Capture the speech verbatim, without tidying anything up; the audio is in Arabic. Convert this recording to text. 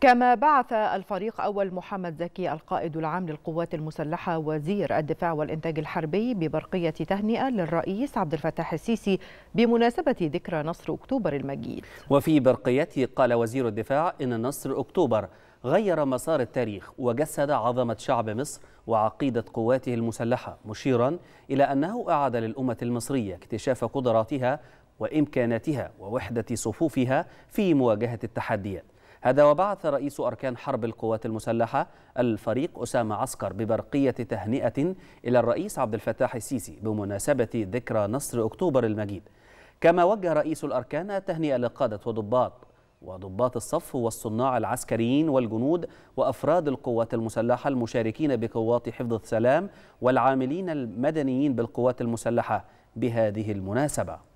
كما بعث الفريق أول محمد زكي القائد العام للقوات المسلحة وزير الدفاع والإنتاج الحربي ببرقية تهنئة للرئيس عبد الفتاح السيسي بمناسبة ذكرى نصر أكتوبر المجيد. وفي برقيته قال وزير الدفاع إن نصر أكتوبر غير مسار التاريخ وجسد عظمة شعب مصر وعقيدة قواته المسلحة، مشيرا إلى أنه أعاد للأمة المصرية اكتشاف قدراتها وإمكاناتها ووحدة صفوفها في مواجهة التحديات. هذا وبعث رئيس أركان حرب القوات المسلحة الفريق أسامة عسكر ببرقية تهنئة إلى الرئيس عبد الفتاح السيسي بمناسبة ذكرى نصر أكتوبر المجيد. كما وجه رئيس الأركان التهنئة لقادة وضباط وضباط الصف والصناع العسكريين والجنود وأفراد القوات المسلحة المشاركين بقوات حفظ السلام والعاملين المدنيين بالقوات المسلحة بهذه المناسبة.